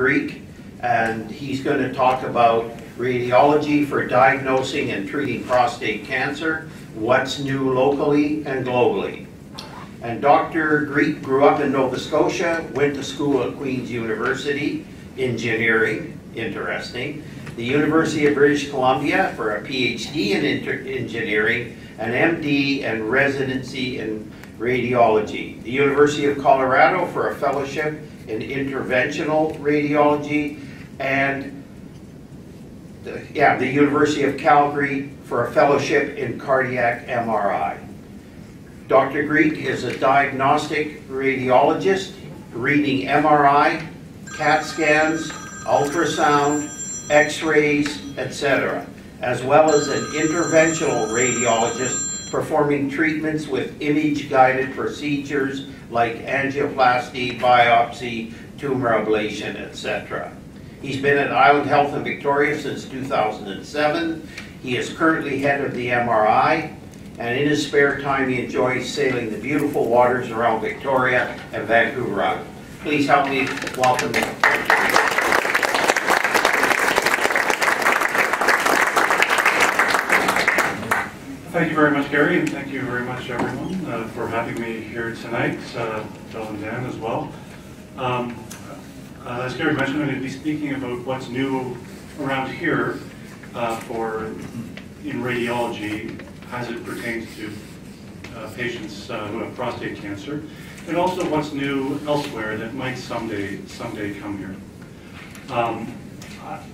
Greek, and he's going to talk about radiology for diagnosing and treating prostate cancer, what's new locally and globally. And Dr. Greek grew up in Nova Scotia, went to school at Queen's University, engineering, interesting, the University of British Columbia for a PhD in engineering, an MD and residency in radiology, the University of Colorado for a fellowship in interventional radiology, and the University of Calgary for a fellowship in cardiac MRI. Dr. Greek is a diagnostic radiologist, reading MRI, CAT scans, ultrasound, x-rays, etc., as well as an interventional radiologist performing treatments with image-guided procedures like angioplasty, biopsy, tumor ablation, etc. He's been at Island Health in Victoria since 2007. He is currently head of the MRI, and in his spare time he enjoys sailing the beautiful waters around Victoria and Vancouver Island. Please help me welcome him. Thank you very much, Gary, and thank you very much, everyone, for having me here tonight, Bill and Dan as well. As Gary mentioned, I'm going to be speaking about what's new around here in radiology as it pertains to patients who have prostate cancer, and also what's new elsewhere that might someday come here.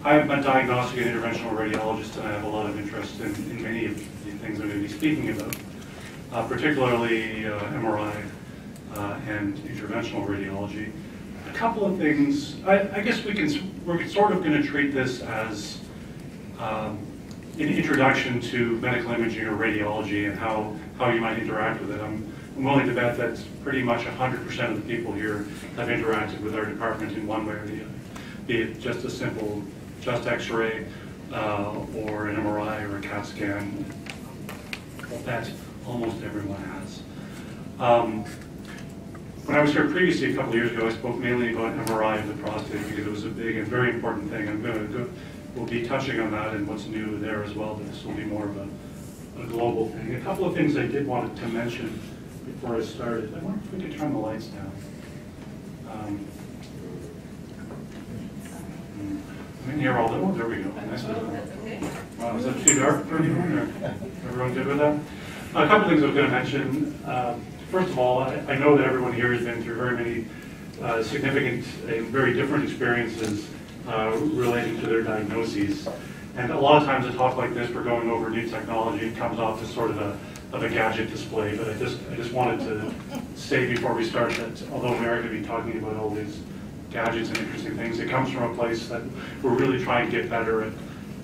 I'm a diagnostic and interventional radiologist, and I have a lot of interest in many of the things I'm going to be speaking about, particularly MRI and interventional radiology. A couple of things, I guess we're sort of going to treat this as an introduction to medical imaging or radiology and how you might interact with it. I'm willing to bet that pretty much 100% of the people here have interacted with our department in one way or the other. Be it just a simple, X-ray, or an MRI, or a CAT scan. Well, that's almost everyone has. When I was here previously a couple of years ago, I spoke mainly about MRI of the prostate because it was a big and very important thing. We'll be touching on that and what's new there as well. This will be more of a global thing. A couple of things I did want to mention before I started. I wonder if we could turn the lights down. I'm in here all day. Oh, there we go. Nice. Wow, is that too dark for anyone? Everyone good with that? A couple things I was going to mention. First of all, I know that everyone here has been through very many significant and very different experiences relating to their diagnoses. And a lot of times a talk like this, we're going over new technology. It comes off as sort of a gadget display. But I just wanted to say before we start that although we are going to be talking about all these gadgets and interesting things, it comes from a place that we're really trying to get better at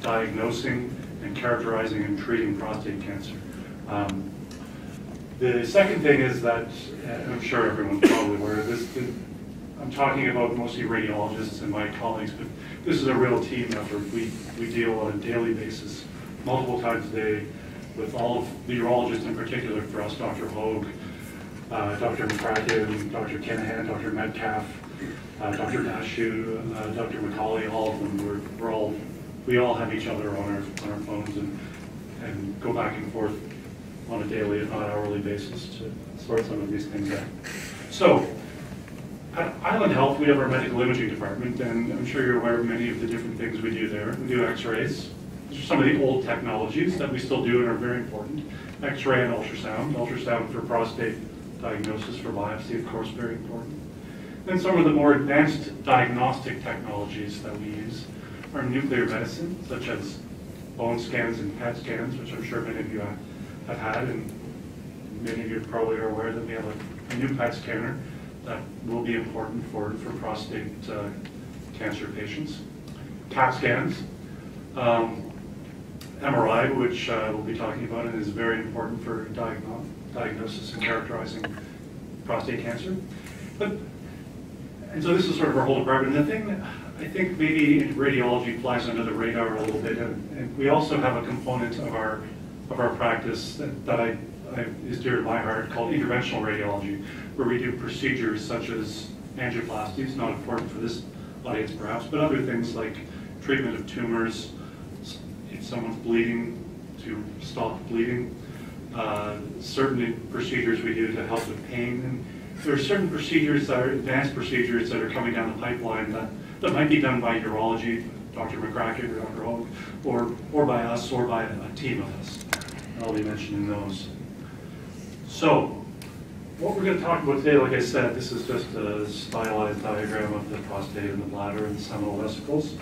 diagnosing and characterizing and treating prostate cancer. The second thing is that, and I'm sure everyone's probably aware of this, I'm talking about mostly radiologists and my colleagues, but this is a real team effort. We deal on a daily basis, multiple times a day, with all of the urologists in particular for us, Dr. Hoag, Dr. McCracken, Dr. Kenahan, Dr. Metcalf, Dr. Dashu, Dr. McCauley, all of them, we all have each other on our phones and go back and forth on a daily, if not hourly basis to sort some of these things out. So, at Island Health, we have our medical imaging department, and I'm sure you're aware of many of the different things we do there. We do x-rays. These are some of the old technologies that we still do and are very important. X-ray and ultrasound. Ultrasound for prostate diagnosis, for biopsy, of course, very important. Then some of the more advanced diagnostic technologies that we use are nuclear medicine, such as bone scans and PET scans, which I'm sure many of you have had, and many of you probably are aware that we have a new PET scanner that will be important for prostate cancer patients. CAT scans, MRI, which we'll be talking about, and is very important for diagnosis and characterizing prostate cancer. And so this is sort of our whole department. And the thing that I think maybe radiology flies under the radar a little bit, and we also have a component of our practice that is dear to my heart called interventional radiology, where we do procedures such as angioplasties, not important for this lights perhaps, but other things like treatment of tumors, if someone's bleeding, to stop bleeding, certain procedures we do to help with pain. And there are certain procedures that are advanced procedures that are coming down the pipeline that might be done by urology, Dr. McCracken or Dr. Hoag, or by us or by a team of us. And I'll be mentioning those. So, what we're going to talk about today, like I said, this is just a stylized diagram of the prostate and the bladder and the seminal vesicles.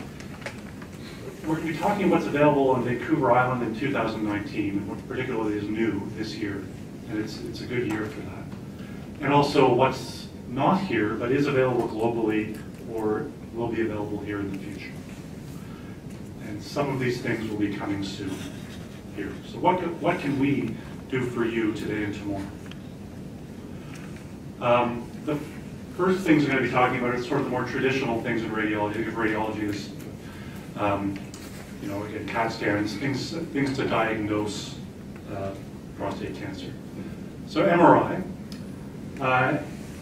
We're going to be talking what's available on Vancouver Island in 2019, and what particularly is new this year, and it's a good year for that. And also what's not here, but is available globally, or will be available here in the future. And some of these things will be coming soon here. So what can we do for you today and tomorrow? The first things we're going to be talking about are sort of the more traditional things in radiology. Think of radiology as again, CAT scans, things to diagnose prostate cancer. So MRI.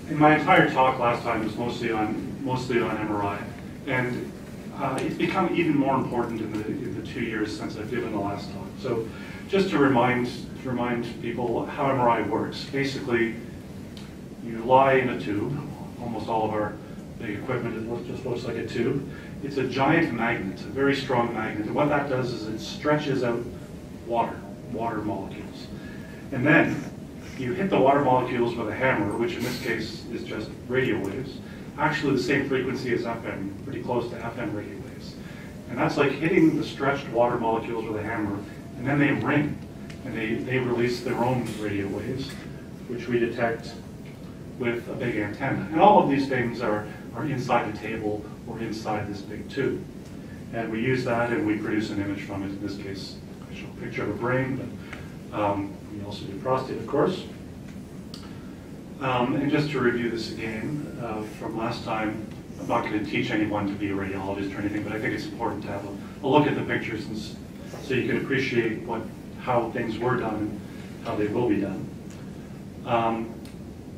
In my entire talk last time was mostly on MRI, and it's become even more important in the 2 years since I've given the last talk. So just to remind people how MRI works. Basically, you lie in a tube. Almost all of our big equipment just looks like a tube. It's a giant magnet, a very strong magnet. And what that does is it stretches out water molecules. And then you hit the water molecules with a hammer, which in this case is just radio waves, actually the same frequency as FM, pretty close to FM radio waves. And that's like hitting the stretched water molecules with a hammer, and then they ring, and they release their own radio waves, which we detect with a big antenna. And all of these things are inside the table or inside this big tube. And we use that and we produce an image from it. In this case, I show a picture of a brain, but we also do prostate, of course. And just to review this again from last time, I'm not going to teach anyone to be a radiologist or anything, but I think it's important to have a look at the pictures and so you can appreciate how things were done and how they will be done.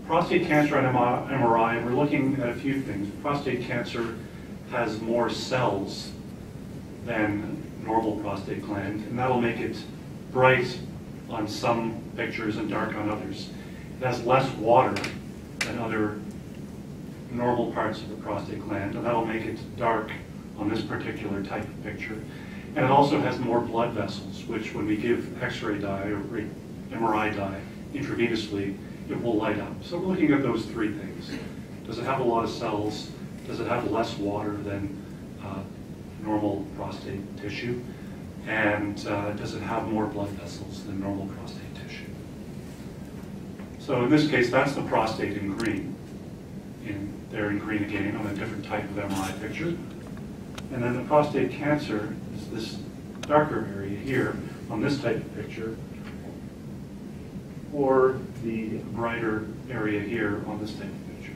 Prostate cancer on MRI, we're looking at a few things. Prostate cancer has more cells than normal prostate gland, and that'll make it bright on some pictures and dark on others. It has less water than other normal parts of the prostate gland, and that'll make it dark on this particular type of picture. And it also has more blood vessels, which when we give X-ray dye or MRI dye intravenously, it will light up. So we're looking at those three things. Does it have a lot of cells? Does it have less water than normal prostate tissue? And does it have more blood vessels than normal prostate tissue? So in this case, that's the prostate in green. They're in green again on a different type of MRI picture. And then the prostate cancer is this darker area here on this type of picture, or the brighter area here on this type of picture.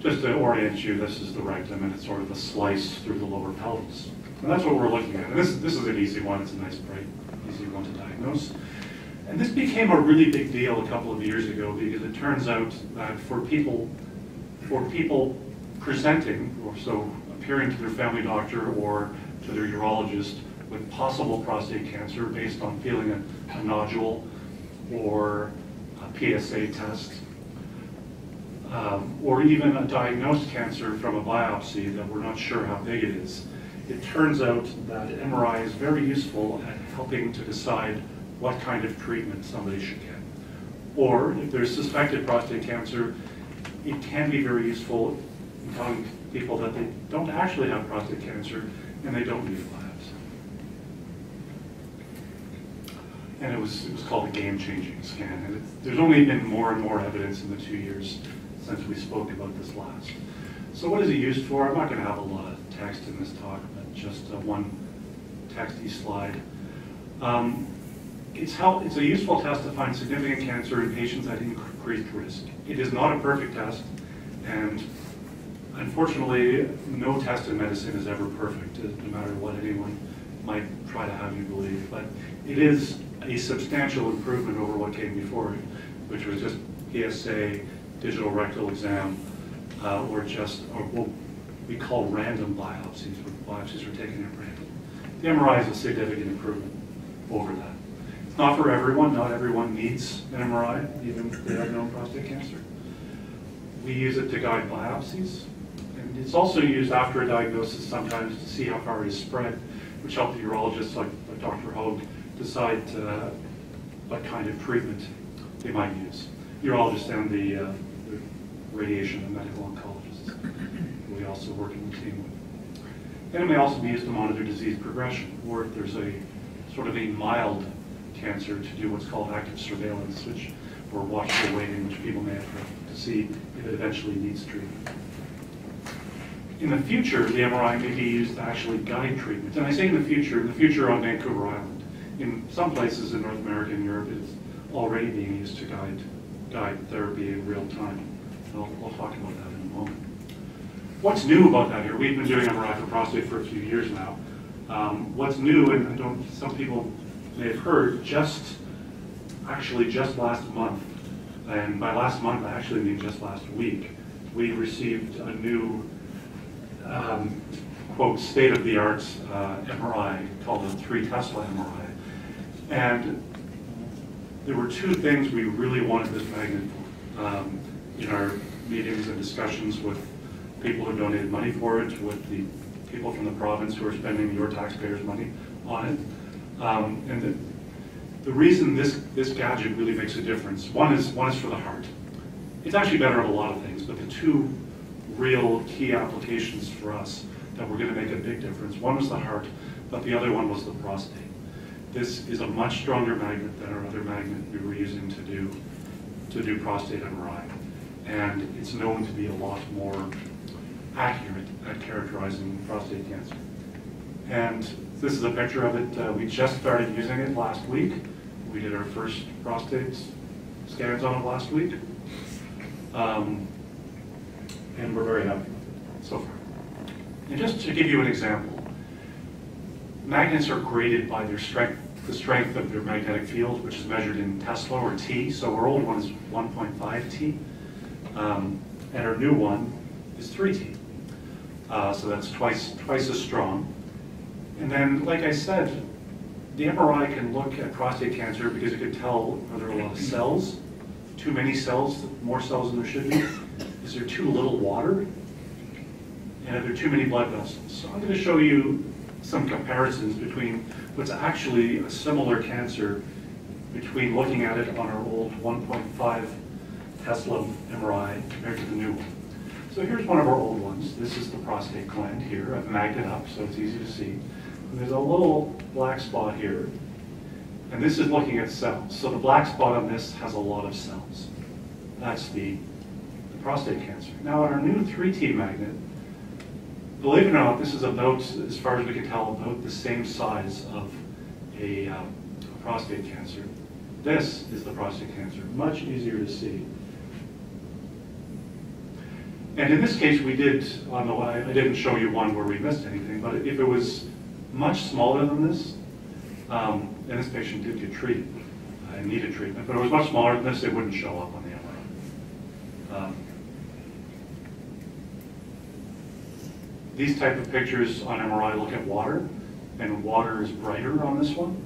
Just to orient you, this is the rectum, and it's sort of a slice through the lower pelvis. And that's what we're looking at. And this is an easy one. It's a nice, bright, easy one to diagnose. And this became a really big deal a couple of years ago because it turns out that for people presenting, or so appearing to their family doctor or to their urologist with possible prostate cancer based on feeling a nodule or a PSA test, or even a diagnosed cancer from a biopsy that we're not sure how big it is. It turns out that MRI is very useful at helping to decide what kind of treatment somebody should get. Or if there's suspected prostate cancer, it can be very useful in telling people that they don't actually have prostate cancer and they don't need labs. And it was called a game-changing scan. And there's only been more and more evidence in the 2 years since we spoke about this last. So what is it used for? I'm not going to have a lot of text in this talk, but just one texty slide. It's a useful test to find significant cancer in patients at increased risk. It is not a perfect test, and unfortunately, no test in medicine is ever perfect, no matter what anyone might try to have you believe. But it is a substantial improvement over what came before it, which was just PSA, digital rectal exam, or what we call random biopsies, where biopsies are taken at random. The MRI is a significant improvement over that. It's not for everyone. Not everyone needs an MRI, even if they have known prostate cancer. We use it to guide biopsies. And it's also used after a diagnosis sometimes to see how far it is spread, which helps the urologists like Dr. Hoag decide what kind of treatment they might use. Urologists and the radiation and medical oncologists we also work in the team with. And it may also be used to monitor disease progression, or if there's a sort of a mild cancer, to do what's called active surveillance, which, or watchful waiting, which people may have to see if it eventually needs treatment. In the future, the MRI may be used to actually guide treatment. And I say in the future on Vancouver Island. In some places in North America and Europe, it's already being used to guide therapy in real time. I'll talk about that in a moment. What's new about that here? We've been doing MRI for prostate for a few years now. What's new, and some people may have heard, just last month, and by last month I actually mean just last week, we received a new, quote, state-of-the-art MRI called a 3 Tesla MRI. And there were two things we really wanted this magnet for in our meetings and discussions with people who donated money for it, with the people from the province who are spending your taxpayers' money on it. And the reason this gadget really makes a difference, one is for the heart. It's actually better at a lot of things, but the two real key applications for us that were going to make a big difference, one was the heart, but the other one was the prostate. This is a much stronger magnet than our other magnet we were using to do prostate MRI. And it's known to be a lot more accurate at characterizing prostate cancer. And this is a picture of it. We just started using it last week. We did our first prostate scans on it last week. And we're very happy with it so far. And just to give you an example, magnets are graded by their strength, the strength of their magnetic field, which is measured in Tesla or T. So our old one is 1.5 T, and our new one is 3 T. So that's twice as strong. And then, like I said, the MRI can look at prostate cancer because it can tell are there a lot of cells, too many cells, more cells than there should be. Is there too little water? And are there too many blood vessels? So I'm going to show you some comparisons between what's actually a similar cancer between looking at it on our old 1.5 Tesla MRI compared to the new one. So here's one of our old ones. This is the prostate gland here. I've magged it up so it's easy to see. And there's a little black spot here. And this is looking at cells. So the black spot on this has a lot of cells. That's the prostate cancer. Now on our new 3T magnet, believe it or not, this is about, as far as we can tell, about the same size of a prostate cancer. This is the prostate cancer, much easier to see. And in this case, we did, I didn't show you one where we missed anything, but if it was much smaller than this, and this patient did get treated, needed treatment, but it was much smaller than this, it wouldn't show up on the MRI. These type of pictures on MRI look at water, and water is brighter on this one.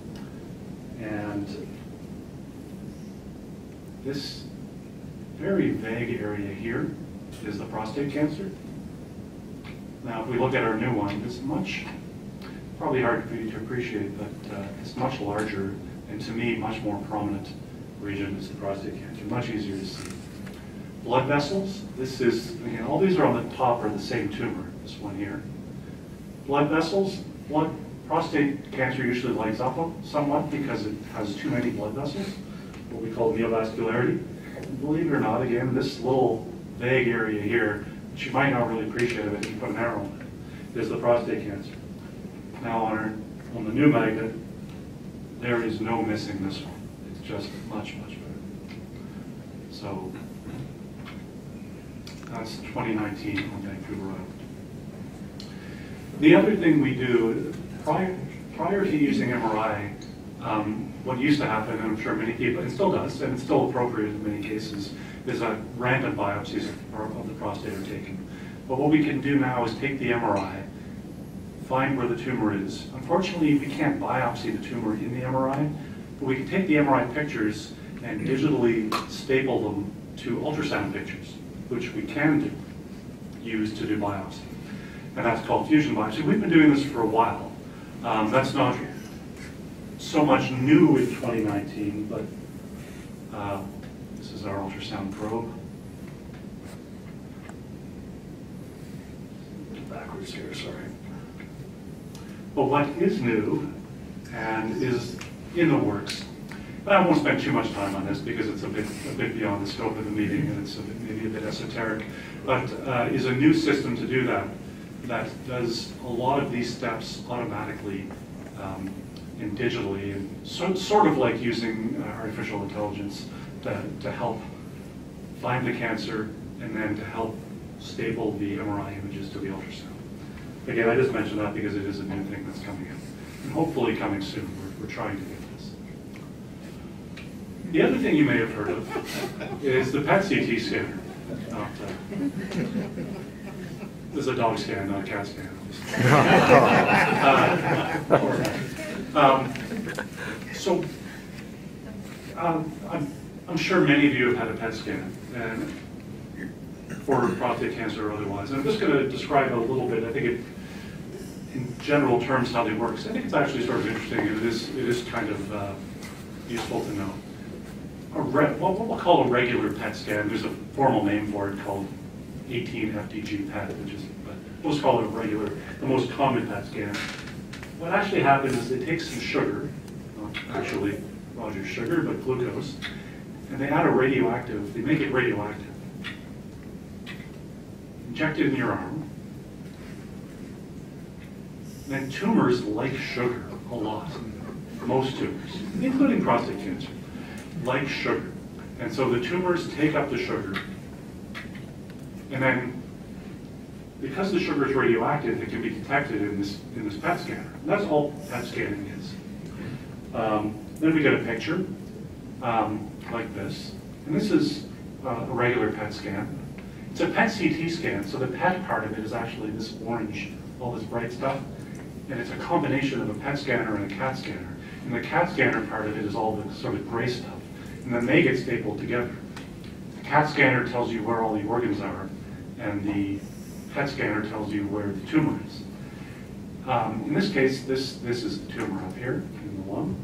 And this very vague area here is the prostate cancer. Now, if we look at our new one, it's much, probably hard for you to appreciate, but it's much larger, and to me, much more prominent region is the prostate cancer, much easier to see. Blood vessels, this is, again, all these are on the top are the same tumor. This one here. Blood vessels, prostate cancer usually lights up somewhat because it has too many blood vessels, what we call neovascularity. And believe it or not, again, this little vague area here, which you might not really appreciate if you put an arrow on it, is the prostate cancer. Now on the new magnet, there is no missing this one. It's just much, much better. So that's 2019 on Vancouver Island. The other thing we do, prior to using MRI, what used to happen, and I'm sure many people, it still does, and it's still appropriate in many cases, is that random biopsies of the prostate are taken. But what we can do now is take the MRI, find where the tumor is. Unfortunately, we can't biopsy the tumor in the MRI, but we can take the MRI pictures and digitally staple them to ultrasound pictures, which we can do, use to do biopsy. And that's called fusion biopsy. We've been doing this for a while. That's not so much new in 2019, but this is our ultrasound probe. Backwards here, sorry. But what is new and is in the works, and I won't spend too much time on this because it's a bit beyond the scope of the meeting and it's maybe a bit esoteric, but is a new system to do that, that does a lot of these steps automatically and digitally, and sort of like using artificial intelligence to help find the cancer and then to help staple the MRI images to the ultrasound. Again, I just mentioned that because it is a new thing that's coming in, and hopefully coming soon. We're trying to get this. The other thing you may have heard of is the PET-CT scanner. This is a dog scan, not a cat scan. I'm sure many of you have had a PET scan and for prostate cancer or otherwise. And I'm just going to describe a little bit, I think, in general terms, how they work. So I think it's actually sort of interesting, and it is kind of useful to know. What we'll call a regular PET scan, there's a formal name for it called 18-FDG PET, which is, but we'll just call it regular, the most common PET scan. What actually happens is they take some sugar, not actually Roger's sugar, but glucose, and they add a radioactive, they make it radioactive. Inject it in your arm. Then tumors like sugar a lot. Most tumors, including prostate cancer, like sugar. And so the tumors take up the sugar, and then, because the sugar is radioactive, it can be detected in this PET scanner. And that's all PET scanning is. Then we get a picture like this. And this is a regular PET scan. It's a PET CT scan, so the PET part of it is actually this orange, all this bright stuff. And it's a combination of a PET scanner and a CAT scanner. And the CAT scanner part of it is all the sort of gray stuff. And then they get stapled together. The CAT scanner tells you where all the organs are, and the PET scanner tells you where the tumor is. In this case, this is the tumor up here in the lung,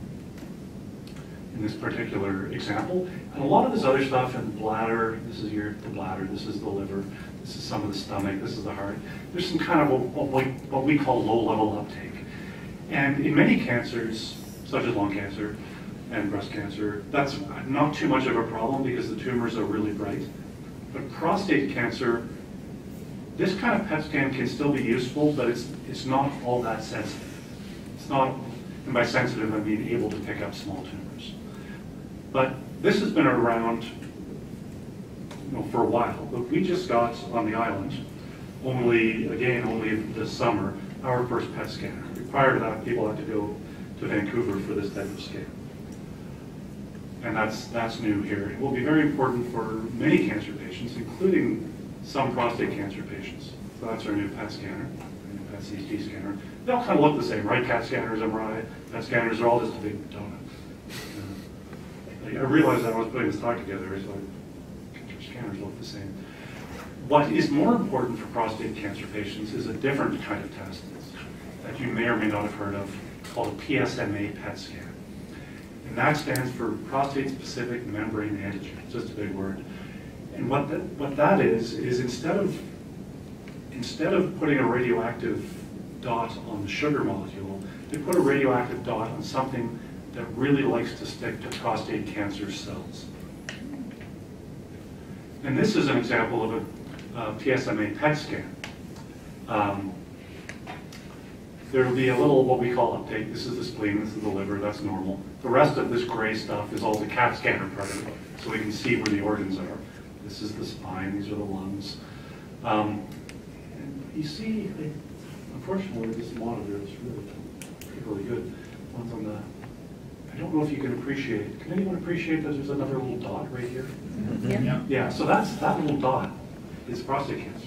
in this particular example. And a lot of this other stuff in the bladder, this is the bladder, this is the liver, this is some of the stomach, this is the heart. There's some kind of what we call low-level uptake. And in many cancers, such as lung cancer and breast cancer, that's not too much of a problem because the tumors are really bright. But prostate cancer, this kind of PET scan can still be useful, but it's not all that sensitive. It's not, and by sensitive I mean able to pick up small tumors. But this has been around, for a while. But we just got on the island, only this summer, our first PET scanner. Prior to that, people had to go to Vancouver for this type of scan. And that's new here. It will be very important for many cancer patients, including some prostate cancer patients. So that's our new PET scanner, our new PET CT scanner. They all kind of look the same, right? CAT scanners, MRI, PET scanners are all just a big donut. I realized that when I was putting this talk together, it's like, cancer scanners look the same. What is more important for prostate cancer patients is a different kind of test that you may or may not have heard of, called a PSMA PET scan. And that stands for prostate-specific membrane antigen, it's just a big word. And what that is instead of putting a radioactive dot on the sugar molecule, they put a radioactive dot on something that really likes to stick to prostate cancer cells. And this is an example of a PSMA PET scan. There will be a little, what we call uptake. This is the spleen, this is the liver, that's normal. The rest of this gray stuff is all the CAT scanner part of it, so we can see where the organs are. This is the spine, these are the lungs. And you see, unfortunately, this monitor is really good. One's on the I don't know if you can appreciate it. Can anyone appreciate that there's another little dot right here? Yeah. Yeah. Yeah, so that's that little dot is prostate cancer.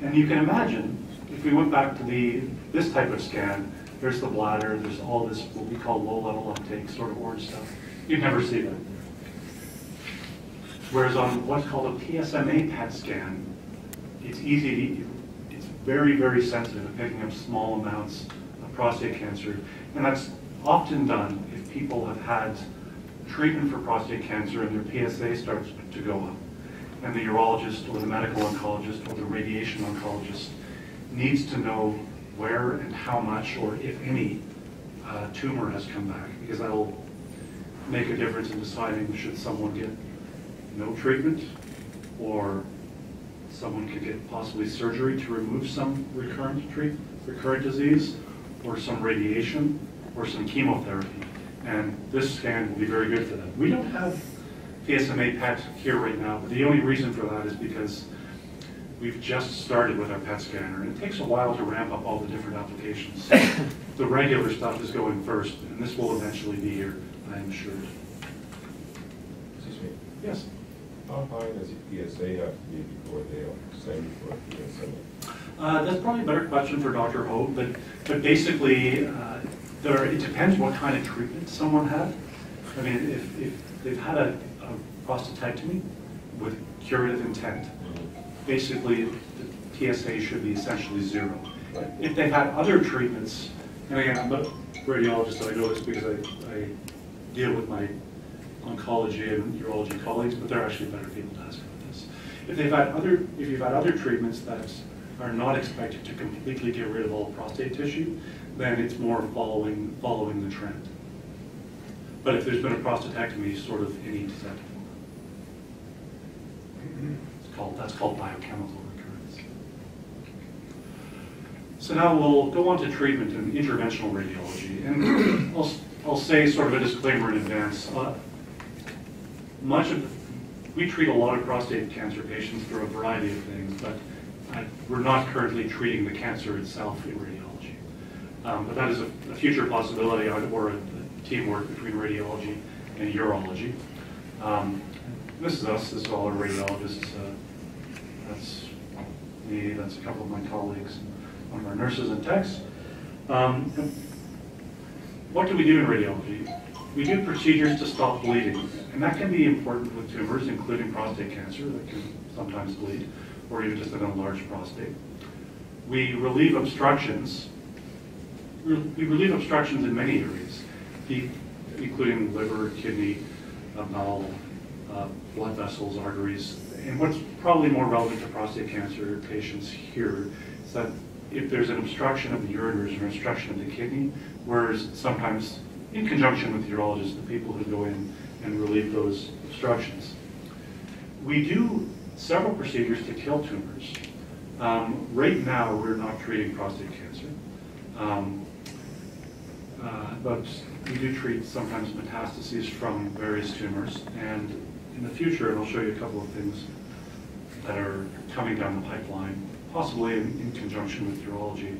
And you can imagine, if we went back to this type of scan, there's the bladder, there's all this what we call low-level uptake, sort of orange stuff. You'd never see that. Whereas on what's called a PSMA PET scan, it's easy to, it's very, very sensitive at picking up small amounts of prostate cancer. And that's often done if people have had treatment for prostate cancer and their PSA starts to go up. And the urologist or the medical oncologist or the radiation oncologist needs to know where and how much, or if any, tumor has come back, because that'll make a difference in deciding should someone get no treatment, or someone could get possibly surgery to remove some recurrent disease, or some radiation, or some chemotherapy. And this scan will be very good for that. We don't have PSMA PET here right now, but the only reason for that is because we've just started with our PET scanner, and it takes a while to ramp up all the different applications. The regular stuff is going first, and this will eventually be here, I am sure. Excuse me? Yes? How high does the PSA have to be before they are sent for PSMA? That's probably a better question for Dr. Hoag, but basically, it depends what kind of treatment someone had. I mean, if they've had a prostatectomy with curative intent, basically the PSA should be essentially zero. If they've had other treatments, and again, I'm a radiologist, so I know this because I deal with my oncology and urology colleagues, but they're actually better people to ask about this. If you've had other treatments that are not expected to completely get rid of all prostate tissue, then it's more following the trend. But if there's been a prostatectomy, sort of any set. That's called biochemical recurrence. So now we'll go on to treatment and interventional radiology. And I'll say sort of a disclaimer in advance. We treat a lot of prostate cancer patients through a variety of things, but we're not currently treating the cancer itself in radiology. But that is a future possibility, or a teamwork between radiology and urology. This is us, this is all our radiologists. That's me, that's a couple of my colleagues, one of our nurses and techs. What do we do in radiology? We do procedures to stop bleeding, and that can be important with tumors, including prostate cancer that can sometimes bleed, or even just an enlarged prostate. We relieve obstructions. We relieve obstructions in many areas, including liver, kidney, bowel, blood vessels, arteries. And what's probably more relevant to prostate cancer patients here is that if there's an obstruction of the ureters or obstruction of the kidney, whereas sometimes in conjunction with urologists, the people who go in and relieve those obstructions. We do several procedures to kill tumors. Right now, we're not treating prostate cancer, but we do treat sometimes metastases from various tumors. And in the future, and I'll show you a couple of things that are coming down the pipeline, possibly in conjunction with urology.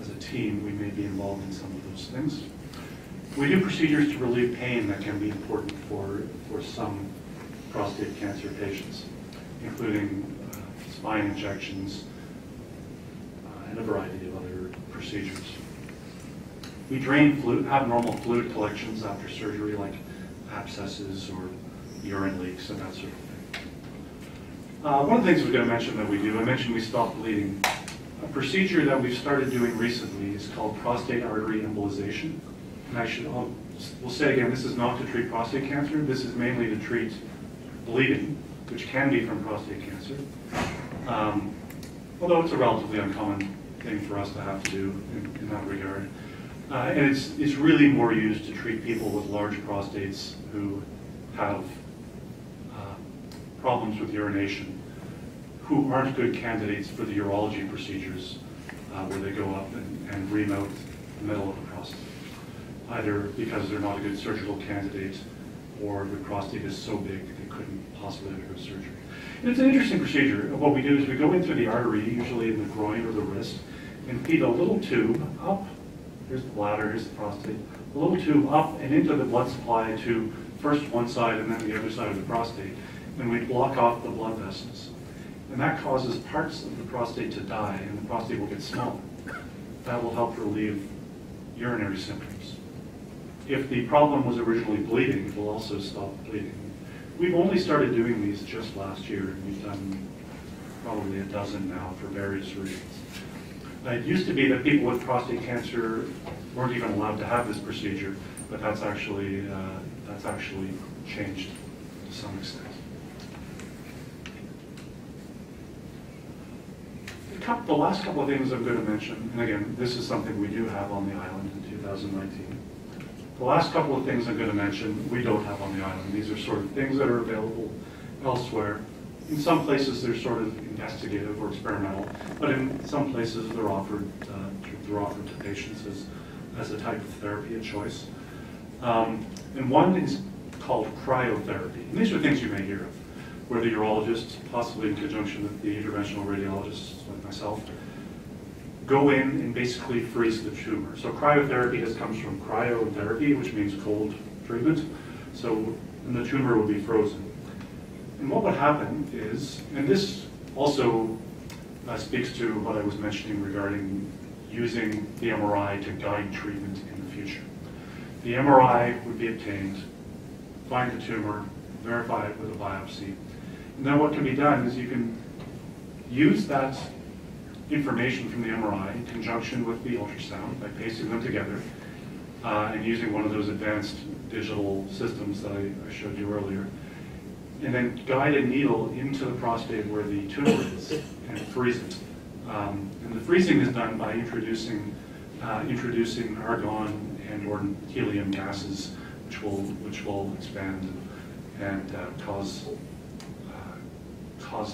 As a team, we may be involved in some of those things. We do procedures to relieve pain that can be important for some prostate cancer patients, including spine injections and a variety of other procedures. We drain abnormal fluid collections after surgery, like abscesses or urine leaks and that sort of thing. One of the things I was going to mention that we do, I mentioned we stop bleeding. A procedure that we've started doing recently is called prostate artery embolization. And we'll say again, this is not to treat prostate cancer. This is mainly to treat bleeding, which can be from prostate cancer. Although it's a relatively uncommon thing for us to have to do in that regard. And it's really more used to treat people with large prostates who have problems with urination, who aren't good candidates for the urology procedures where they go up and remount the middle of the prostate, either because they're not a good surgical candidate or the prostate is so big that they couldn't possibly undergo surgery. And it's an interesting procedure. What we do is we go in through the artery, usually in the groin or the wrist, and feed a little tube up Here's the bladder, here's the prostate. The little tube up and into the blood supply to first one side and then the other side of the prostate. And we block off the blood vessels. And that causes parts of the prostate to die, and the prostate will get smaller. That will help relieve urinary symptoms. If the problem was originally bleeding, it will also stop bleeding. We've only started doing these just last year, and we've done probably a dozen now for various reasons. It used to be that people with prostate cancer weren't even allowed to have this procedure, but that's actually changed to some extent. The last couple of things I'm going to mention, and again, this is something we do have on the island in 2019. The last couple of things I'm going to mention, we don't have on the island. These are sort of things that are available elsewhere. In some places, they're sort of investigative or experimental, but in some places, they're offered to patients as a type of therapy of choice. And one is called cryotherapy. And these are things you may hear of, where the urologists, possibly in conjunction with the interventional radiologists like myself, go in and basically freeze the tumor. So cryotherapy comes from cryotherapy, which means cold treatment. So and the tumor will be frozen. And what would happen is, and this also speaks to what I was mentioning regarding using the MRI to guide treatment in the future. The MRI would be obtained, find the tumor, verify it with a biopsy. And then what can be done is you can use that information from the MRI in conjunction with the ultrasound by pasting them together and using one of those advanced digital systems that I showed you earlier, and then guide a needle into the prostate where the tumor is and freeze it. And the freezing is done by introducing argon and or helium gases, which will expand and cause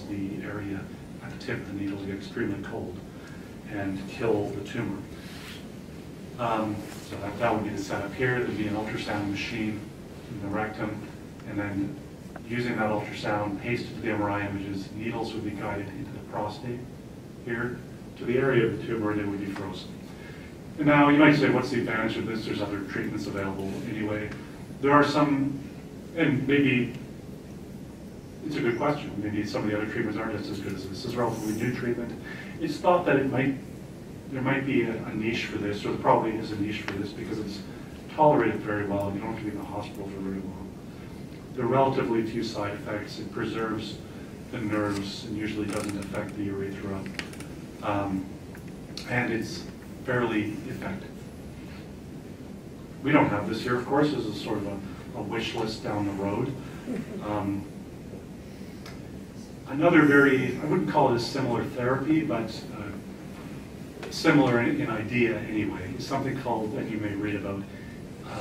the area at the tip of the needle to get extremely cold and kill the tumor. So that would be the setup here. There'd be an ultrasound machine in the rectum, and then using that ultrasound, pasted to the MRI images, needles would be guided into the prostate here to the area of the tumor, and they would be frozen. And now you might say, what's the advantage of this? There's other treatments available anyway. There are some, and maybe it's a good question. Maybe some of the other treatments aren't just as good as this. This is a relatively new treatment. It's thought that there might be a niche for this, or there probably is a niche for this because it's tolerated very well and you don't have to be in the hospital for very long. There are relatively few side effects. It preserves the nerves and usually doesn't affect the urethra. And it's fairly effective. We don't have this here, of course. This is sort of a wish list down the road. Another very, I wouldn't call it a similar therapy, but similar in idea anyway, is something called, and you may read about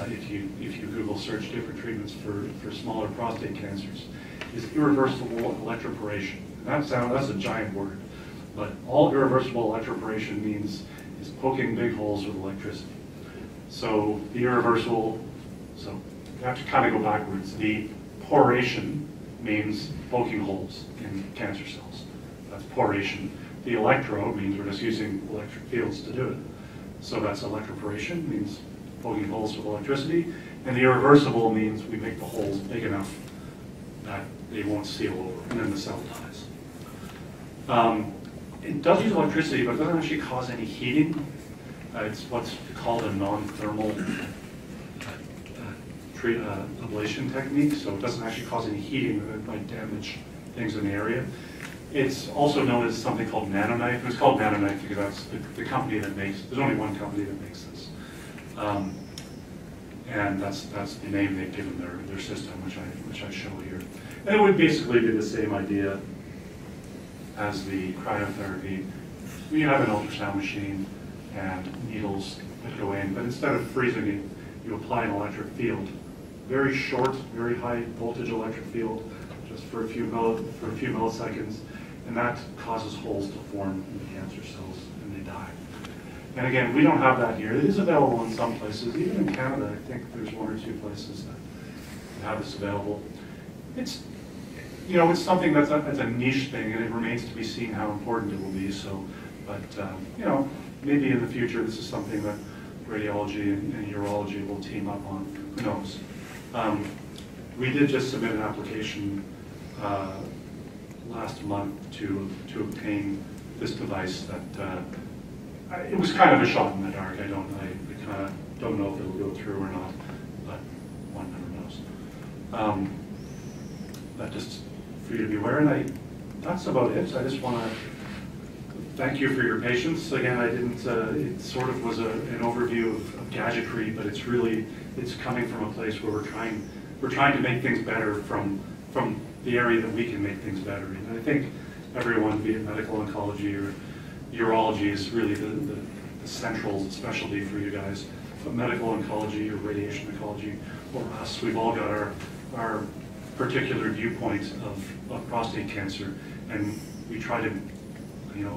if you Google search different treatments for smaller prostate cancers, is irreversible electroporation. And that's a giant word, but all irreversible electroporation means is poking big holes with electricity. So the irreversible, so you have to kind of go backwards. The poration means poking holes in cancer cells. That's poration. The electro means we're just using electric fields to do it. So that's electroporation, means poking holes with electricity. And the irreversible means we make the holes big enough that they won't seal over, and then the cell dies. It does use electricity, but it doesn't actually cause any heating. It's what's called a non-thermal ablation technique, so it doesn't actually cause any heating that might damage things in the area. It's also known as something called NanoKnife. It's called NanoKnife because that's the company that makes. There's only one company that makes this, and that's the name they've given their system, which I show here. And it would basically be the same idea as the cryotherapy. We have an ultrasound machine and needles that go in, but instead of freezing it, you apply an electric field. Very short, very high voltage electric field, just for a few milliseconds, and that causes holes to form in the cancer cells, and they die. And again, we don't have that here. It is available in some places, even in Canada. I think there's one or two places that have this available. It's, you know, it's something that's a niche thing, and it remains to be seen how important it will be. So, but you know, maybe in the future, this is something that radiology and urology will team up on, who knows. We did just submit an application last month to obtain this device that it was kind of a shot in the dark. I kind of don't know if it'll go through or not, but one never knows. But just for you to be aware, and that's about it. I just want to thank you for your patience. Again, I didn't. It sort of was an overview of gadgetry, but it's really coming from a place where we're trying to make things better from the area that we can make things better. And I think everyone, be it medical oncology or urology, is really the central specialty for you guys. But medical oncology or radiation oncology or us, we've all got our particular viewpoint of prostate cancer, and we try to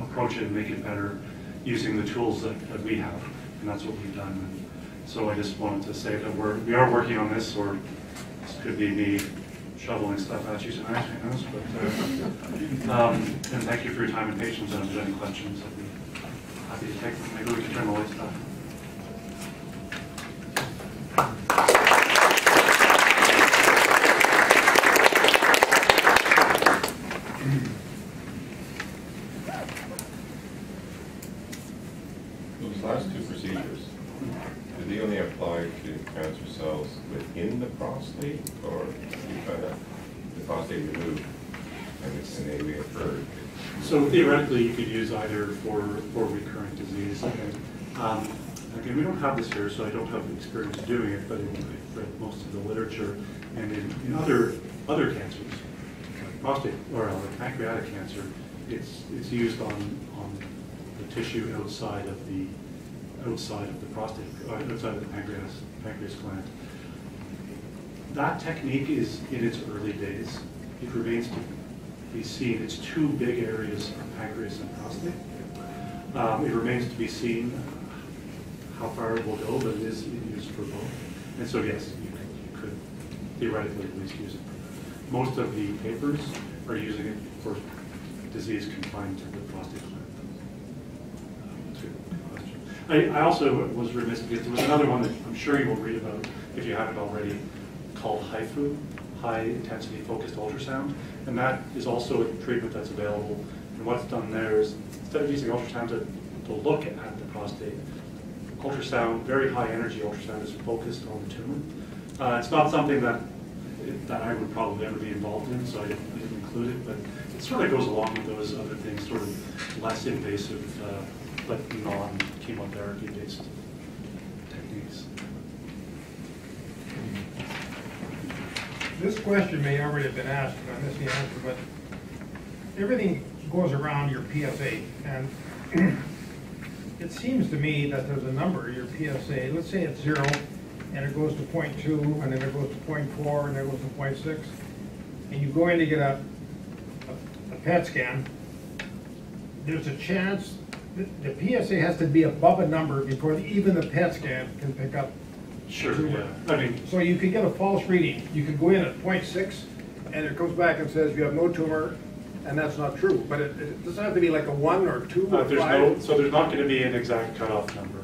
approach it and make it better using the tools that we have, and that's what we've done. And so I just wanted to say that we are working on this, or this could be me shoveling stuff at you tonight, who knows, but and thank you for your time and patience, and if there's any questions, I'd be happy to take them. Maybe we can turn the lights off. Within the prostate, or the prostate removed and it's an area referred? So theoretically, you could use either for recurrent disease. And, again, we don't have this here, so I don't have experience doing it, but I've read most of the literature. And in other cancers, like prostate or pancreatic cancer, it's used on the tissue outside of the prostate, outside of the pancreas gland. That technique is in its early days. It remains to be seen. It's two big areas of pancreas and prostate. It remains to be seen how far it will go, but it is used for both. And so yes, you could theoretically at least use it. Most of the papers are using it for disease confined to the prostate gland. I also was remiss because there was another one that I'm sure you will read about if you haven't already, called HIFU, high intensity focused ultrasound, and that is also a treatment that's available. And what's done there is, instead of using ultrasound to look at the prostate, ultrasound, very high energy ultrasound, is focused on the tumor. It's not something that I would probably ever be involved in, so I didn't include it, but it sort of goes along with those other things, sort of less invasive, but non-chemotherapy based techniques. This question may already have been asked, and I missed the answer, but everything goes around your PSA, and it seems to me that there's a number, your PSA, let's say it's 0, and it goes to 0.2, and then it goes to 0.4, and then it goes to 0.6, and you go in to get a PET scan, there's a chance that the PSA has to be above a number before even the PET scan can pick up. Sure, yeah. I mean, so you could get a false reading. You could go in at 0.6, and it comes back and says you have no tumor, and that's not true. But it doesn't have to be like a 1 or 2 or 5. So there's not going to be an exact cutoff number.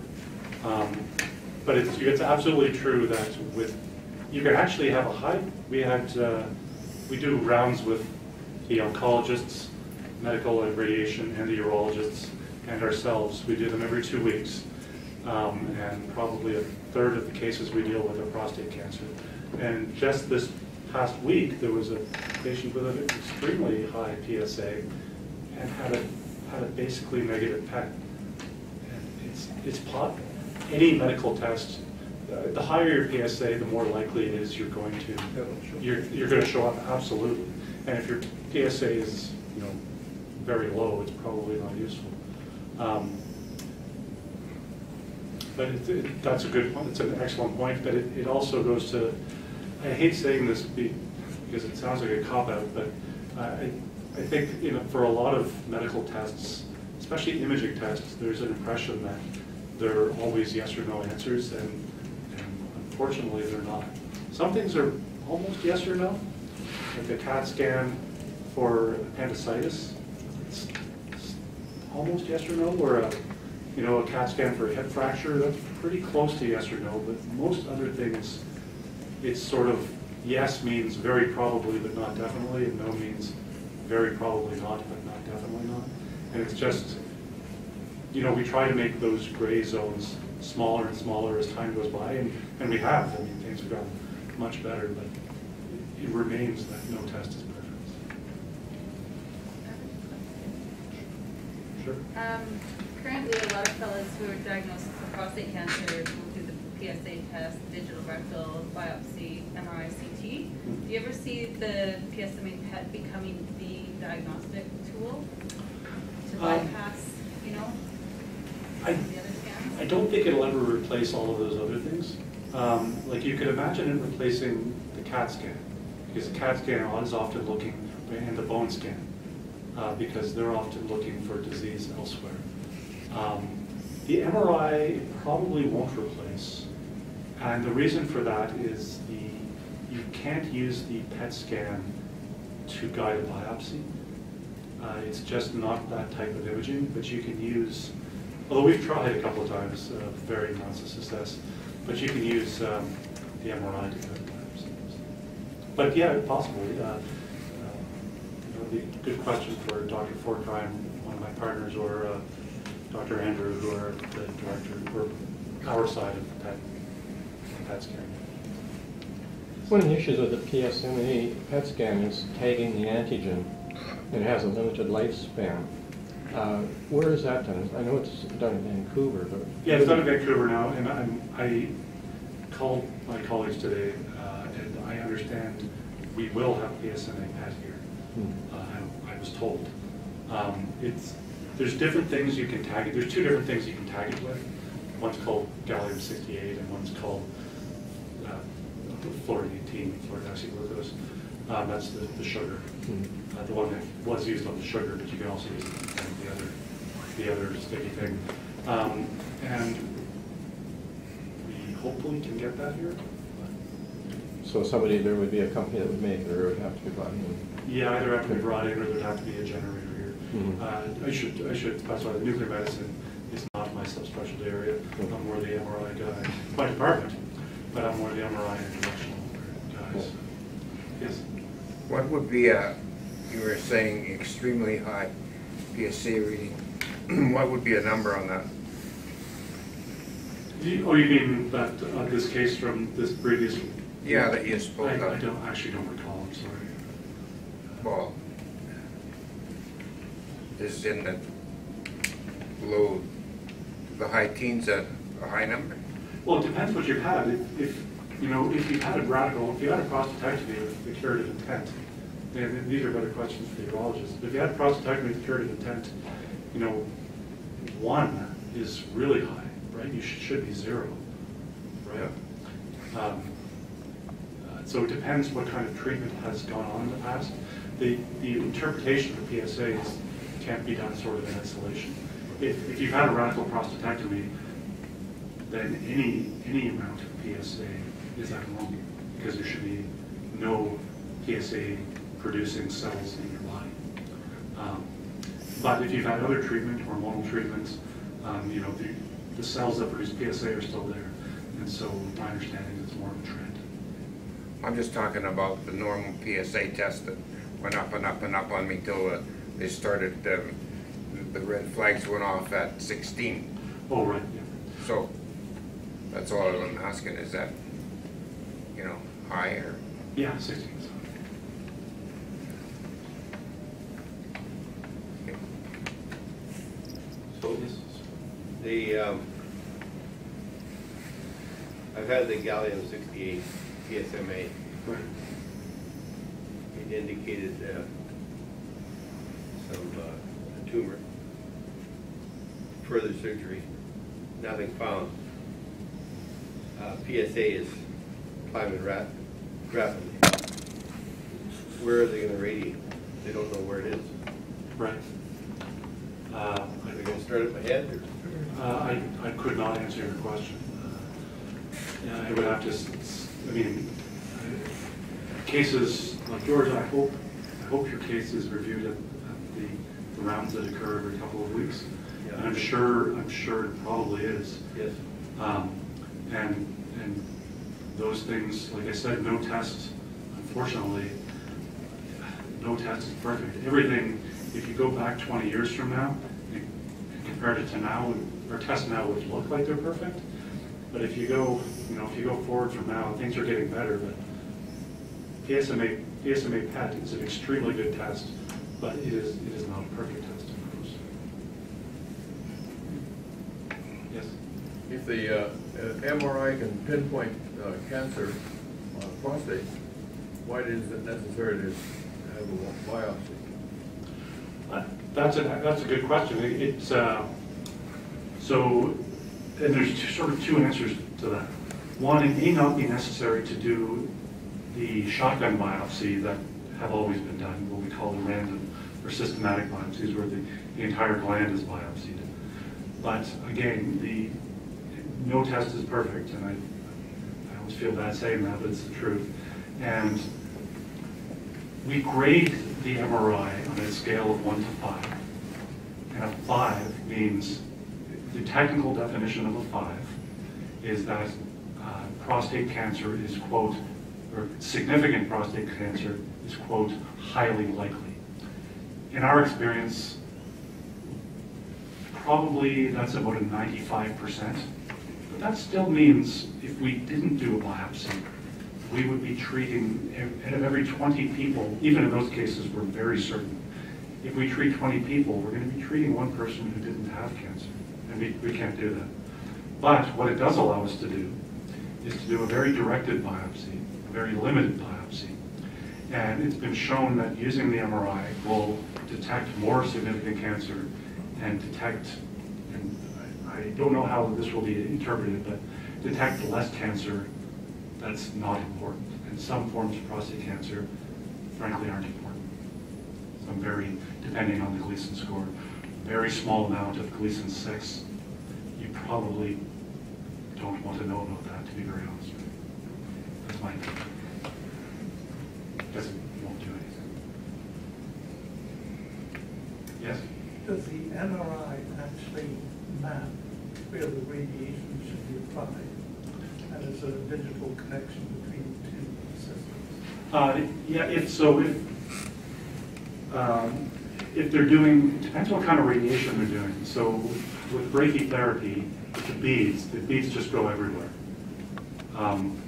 But it's absolutely true that you can actually have a high. We do rounds with the oncologists, medical and radiation, and the urologists, and ourselves. We do them every 2 weeks. And probably a third of the cases we deal with are prostate cancer. And just this past week, there was a patient with an extremely high PSA and had a basically negative PET. And it's possible. Any medical test, the higher your PSA, the more likely it is you're going to show up, absolutely. And if your PSA is very low, it's probably not useful. But that's a good point. It's an excellent point. But it also goes to, I hate saying this because it sounds like a cop-out, but I think for a lot of medical tests, especially imaging tests, there's an impression that there are always yes or no answers, and unfortunately they're not. Some things are almost yes or no. Like the CAT scan for appendicitis, it's almost yes or no, or you know, a CAT scan for a hip fracture, that's pretty close to yes or no, but most other things, it's sort of yes means very probably but not definitely, and no means very probably not but not definitely not. And it's just, you know, we try to make those gray zones smaller and smaller as time goes by, and we have. I mean, things have gotten much better, but it remains that no test is perfect. Sure. Currently, a lot of fellows who are diagnosed with prostate cancer go through the PSA test, digital rectal biopsy, MRI, CT. Do you ever see the PSMA PET becoming the diagnostic tool to bypass, you know, the other scans? I don't think it'll ever replace all of those other things. Like you could imagine it replacing the CAT scan, because the CAT scan is often looking, and the bone scan, because they're often looking for disease elsewhere. The MRI probably won't replace, and the reason for that is you can't use the PET scan to guide a biopsy. It's just not that type of imaging, but you can use, although we've tried a couple of times, varying amounts of success, but you can use the MRI to guide biopsies. But yeah, possibly. It'd be a good question for Dr. Forkheim, one of my partners, or Dr. Andrew, who are the director, or our side of the PET scan. One of the issues with the PSMA PET scan is tagging the antigen. It has a limited lifespan. Where is that done? I know it's done in Vancouver, but yeah, it's done in Vancouver now. And I called my colleagues today, and I understand we will have PSMA PET here. I was told. There's different things you can tag it. There's two different things you can tag it with. One's called gallium-68, and one's called fluorine-18, fluorodeoxyglucose. That's the sugar. The one that was used on the sugar, but you can also use it on the other sticky thing. And we hopefully can get that here. So somebody, there would be a company that would make it, or it would have to be brought in? Yeah, either have to be brought in, or there'd have to be a generator here. I should specify that nuclear medicine is not my subspecialty area. I'm more the MRI guy. My department, but I'm more the MRI interventional guy. Cool. Yes? What would be a, you were saying extremely high PSA reading, what would be a number on that? You mean that on this case from this previous? Yeah, that you spoke of. I actually don't recall, I'm sorry. Well, this is in the low, the high teens, a high number? Well, it depends what you've had. If you've had a radical, if you had a prostatectomy with the curative intent, and these are better questions for the urologists, but if you had a prostatectomy with curative intent, you know, 1 is really high, right? You should be 0, right? Yeah. So it depends what kind of treatment has gone on in the past. The interpretation of the PSAs can't be done sort of in isolation. If you've had a radical prostatectomy, then any amount of PSA is abnormal, because there should be no PSA-producing cells in your body. But if you've had other treatment, hormonal treatments, you know, the cells that produce PSA are still there, and so my understanding is it's more of a trend. I'm just talking about the normal PSA test that went up and up and up on me till they started, the red flags went off at 16. Oh, right, yeah. So that's all I'm asking, is that, you know, higher? Yeah, 16. Okay. So this is the, I've had the gallium-68. PSMA. Right. It indicated some tumor. Further surgery, nothing found. PSA is climbing rapidly. Where are they going to radiate? They don't know where it is. Right. Are they going to start at my head? Or? I could not answer your question. I would have to. I mean, cases like yours, I hope your case is reviewed at the rounds that occur every couple of weeks. Yeah. I'm sure it probably is. Yes. And those things, like I said, no test, unfortunately, no test is perfect. Everything, if you go back 20 years from now, compared it to now, our tests now would look like they're perfect. But if you go, you know, if you go forward from now, things are getting better. But PSMA PET is an extremely good test, but it is not a perfect test. Yes. If the MRI can pinpoint cancer on a prostate, why is it necessary to have a biopsy? That's a good question. And there's sort of two answers to that. One, it may not be necessary to do the shotgun biopsy that have always been done, what we call the random or systematic biopsies, where the entire gland is biopsied. But again, no test is perfect, and I always feel bad saying that, but it's the truth. And we grade the MRI on a scale of 1 to 5. And a 5 means, the technical definition of a 5 is that prostate cancer is, quote, or significant prostate cancer is, quote, highly likely. In our experience, probably that's about a 95%, but that still means if we didn't do a biopsy, we would be treating, out of every 20 people, even in those cases we're very certain, if we treat 20 people, we're going to be treating one person who didn't have cancer, and we can't do that. But what it does allow us to do is to do a very directed biopsy, a very limited biopsy, and it's been shown that using the MRI will detect more significant cancer and detect, and I don't know how this will be interpreted, but detect less cancer that's not important. And some forms of prostate cancer, frankly, aren't important. Some very, depending on the Gleason score, very small amount of Gleason 6, you probably don't want to know about that, to be very honest with you. That's my opinion. It won't do anything. Yes? Does the MRI actually map where the radiation should be applied? And is there a digital connection between the two systems? If they're doing, it depends what kind of radiation they're doing. So with brachytherapy, the beads just go everywhere.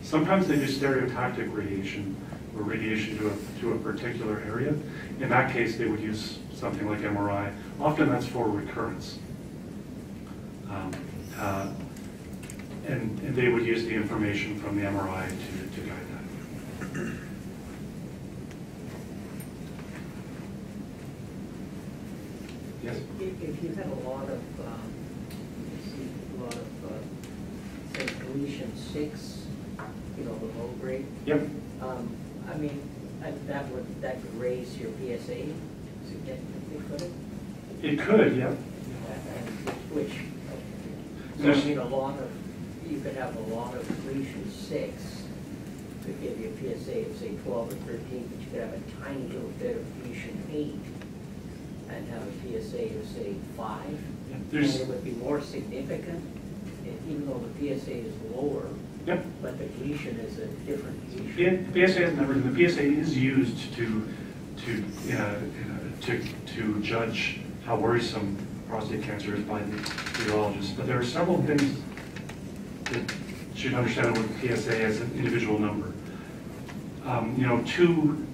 Sometimes they do stereotactic radiation, or radiation to a particular area. In that case, they would use something like MRI. Often that's for recurrence. And they would use the information from the MRI to guide that. Yes? If you had say, deletion 6, you know, the low grade. Yep. I mean, that could raise your PSA significantly, could it? It could, yeah. Which, so I mean, you could have a lot of deletion 6 to give you a PSA of, say, 12 or 13, but you could have a tiny little bit of deletion 8 and have a PSA of, say, 5. Yeah, and it would be more significant, even though the PSA is lower. Yep. But the deletion is a different deletion. Yeah, PSA is never. The PSA is used to judge how worrisome prostate cancer is by the urologist. But there are several things that you should understand with PSA as an individual number. You know, two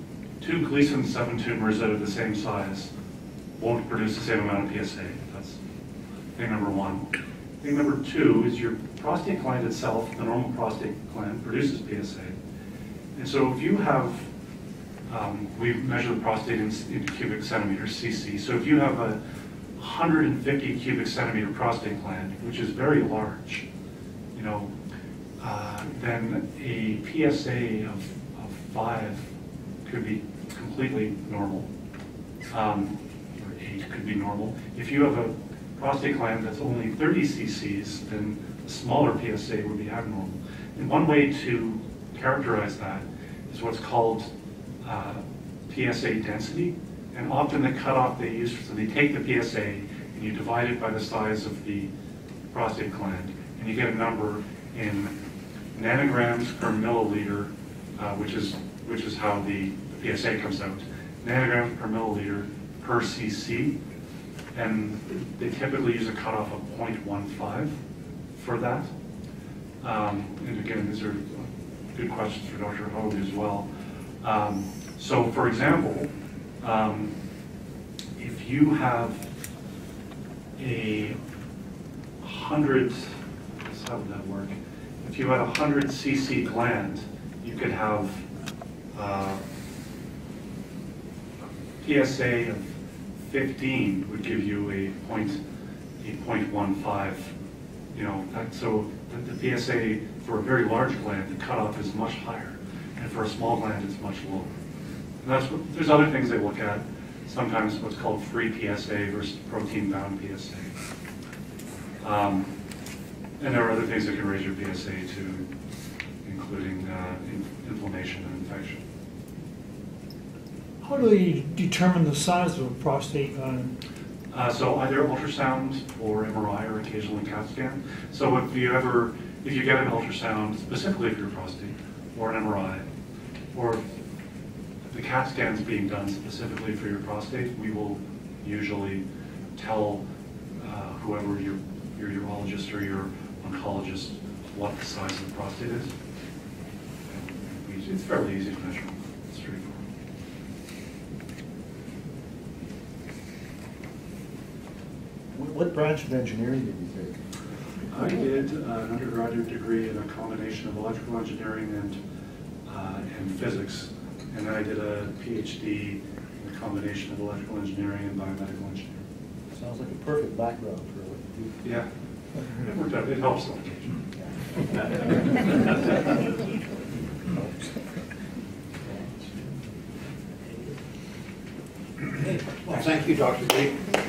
Gleason 7 tumors that are the same size won't produce the same amount of PSA. That's thing number one. Thing number two is your prostate gland itself, the normal prostate gland, produces PSA. And so if you have, we measure the prostate in cubic centimeters, cc. So if you have a 150 cubic centimeter prostate gland, which is very large, you know, then a PSA of 5 could be completely normal, or 8 could be normal. If you have a prostate gland that's only 30 cc's, then a smaller PSA would be abnormal. And one way to characterize that is what's called PSA density. And often the cutoff they use, so they take the PSA and and you divide it by the size of the prostate gland, and you get a number in nanograms per milliliter, which is how the PSA comes out. Nanograms per milliliter per cc, and they typically use a cutoff of 0.15 for that. And again, these are good questions for Dr. Hoag as well. So for example, if you have a 100, how would that work? If you had a 100 cc gland, you could have PSA of 15 would give you a 0.15. You know, so the PSA for a very large gland, the cutoff is much higher, and for a small gland, it's much lower. And that's what, there's other things they look at. Sometimes what's called free PSA versus protein-bound PSA. And there are other things that can raise your PSA too, including inflammation and infection. How do they determine the size of a prostate gland? So either ultrasound or MRI or occasionally CAT scan. So if you get an ultrasound, specifically if you're a prostate, or an MRI, or if the CAT scan's being done specifically for your prostate, we will usually tell whoever your urologist or your oncologist what the size of the prostate is. It's fairly easy to measure. It's straightforward. What branch of engineering did you take? I did an undergraduate degree in a combination of electrical engineering and physics, and then I did a PhD in a combination of electrical engineering and biomedical engineering. Sounds like a perfect background for what you do. Yeah, it worked out. It helps on occasion. Well, thank you, Dr. Greek.